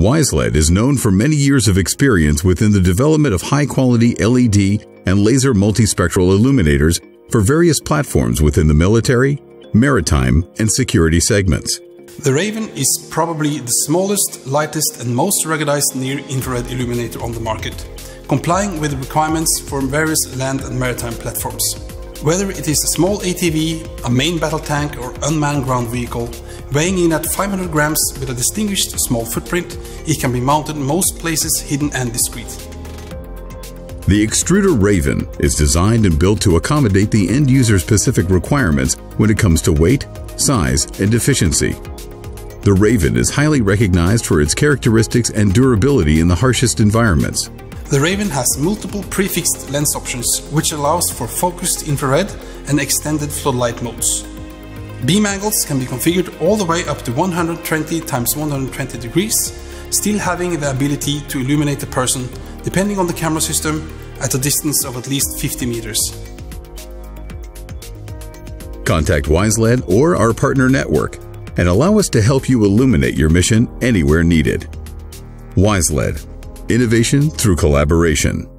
WiseLED is known for many years of experience within the development of high-quality LED and laser multispectral illuminators for various platforms within the military, maritime, and security segments. The Raven is probably the smallest, lightest, and most ruggedized near-infrared illuminator on the market, complying with requirements for various land and maritime platforms. Whether it is a small ATV, a main battle tank or unmanned ground vehicle, weighing in at 500 grams with a distinguished small footprint, it can be mounted most places hidden and discreet. The Xtruder Raven is designed and built to accommodate the end-user specific requirements when it comes to weight, size, and efficiency. The Raven is highly recognized for its characteristics and durability in the harshest environments. The Raven has multiple prefixed lens options, which allows for focused infrared and extended floodlight modes. Beam angles can be configured all the way up to 120 times 120 degrees, still having the ability to illuminate a person, depending on the camera system, at a distance of at least 50 meters. Contact WiseLED or our partner network and allow us to help you illuminate your mission anywhere needed. WiseLED. Innovation through collaboration.